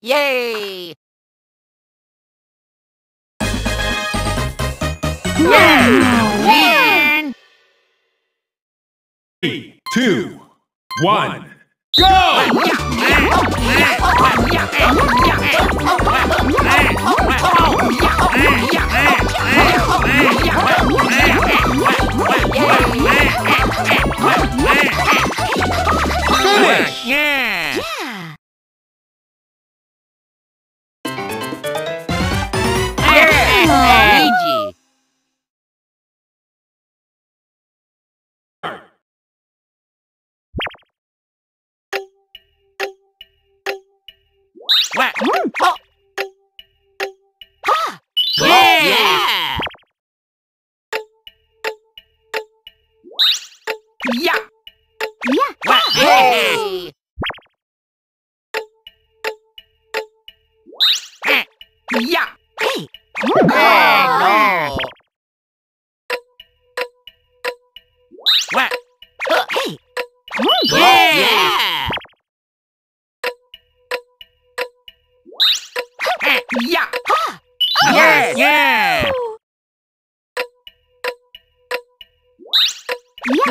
Yay! Yeah! 3, 2, 1, go! Finish! Yeah! Oh. Ah. Yeah. Yeah. Yeah. Yeah. Hey. Yeah. Hey. Oh. What? Hey. Yeah. Yeah. Yeah! Ah. Oh. Yes! Yeah! Yeah! Yeah!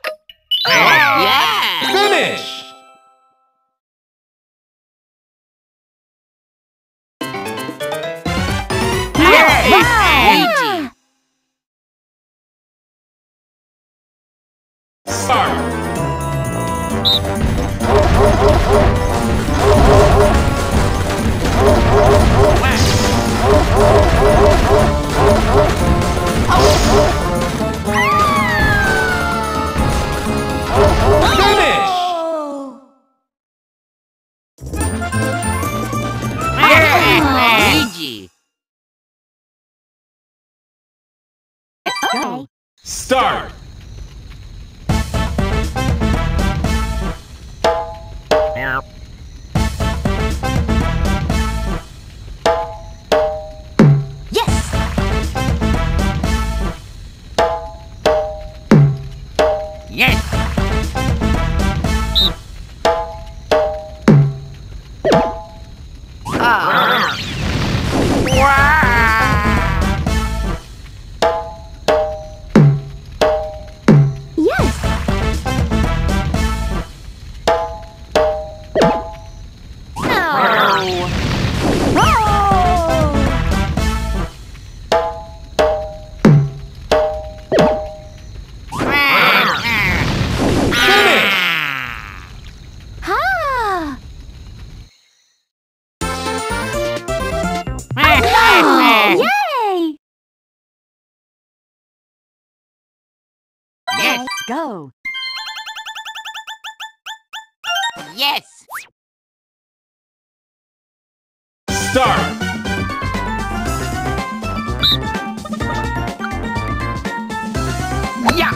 Yeah. Finish! Yeah. Start! Start! Go! Yes! Start! Yeah!